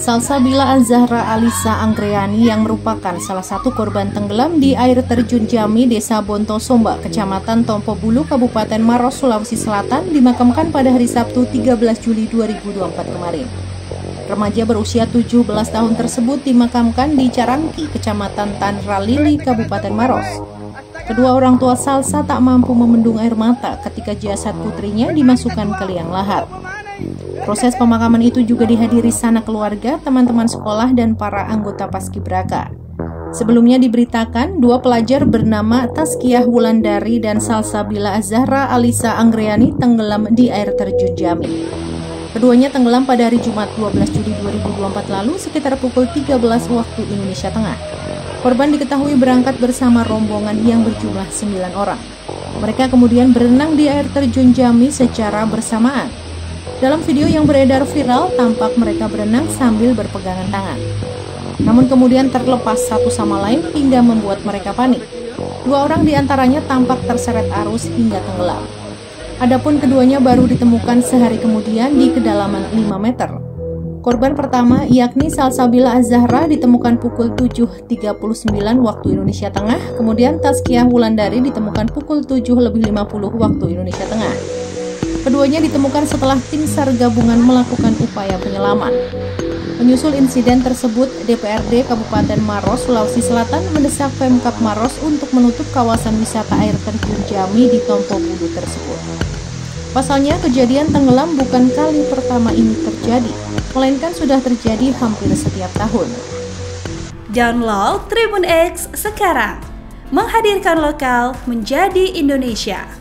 Salsabila Azzahra Alisa Anggriani yang merupakan salah satu korban tenggelam di air terjun Jamie, Desa Bonto Somba, Kecamatan Tompobulu, Kabupaten Maros, Sulawesi Selatan, dimakamkan pada hari Sabtu 13 Juli 2024 kemarin. Remaja berusia 17 tahun tersebut dimakamkan di Carangki, Kecamatan Tanralili, Kabupaten Maros. Kedua orang tua Salsa tak mampu memendung air mata ketika jasad putrinya dimasukkan ke liang lahat. Proses pemakaman itu juga dihadiri sanak keluarga, teman-teman sekolah, dan para anggota Paskibraka. Sebelumnya diberitakan, dua pelajar bernama Tazkiah Wulandari dan Salsabila Azzahra Alisa Anggriani tenggelam di air terjun Jamie. Keduanya tenggelam pada hari Jumat 12 Juli 2024 lalu sekitar pukul 13 waktu Indonesia Tengah. Korban diketahui berangkat bersama rombongan yang berjumlah 9 orang. Mereka kemudian berenang di air terjun Jamie secara bersamaan. Dalam video yang beredar viral, tampak mereka berenang sambil berpegangan tangan. Namun kemudian terlepas satu sama lain hingga membuat mereka panik. Dua orang diantaranya tampak terseret arus hingga tenggelam. Adapun keduanya baru ditemukan sehari kemudian di kedalaman 5 meter. Korban pertama, yakni Salsabila Azzahra, ditemukan pukul 7.39 waktu Indonesia Tengah, kemudian Tazkiah Wulandari ditemukan pukul 7.50 waktu Indonesia Tengah. Keduanya ditemukan setelah tim SAR gabungan melakukan upaya penyelaman. Menyusul insiden tersebut, DPRD Kabupaten Maros, Sulawesi Selatan mendesak Pemkab Maros untuk menutup kawasan wisata air terjun Jamie di Tompobulu tersebut. Pasalnya, kejadian tenggelam bukan kali pertama ini terjadi, melainkan sudah terjadi hampir setiap tahun. Download Tribun X sekarang, menghadirkan lokal menjadi Indonesia.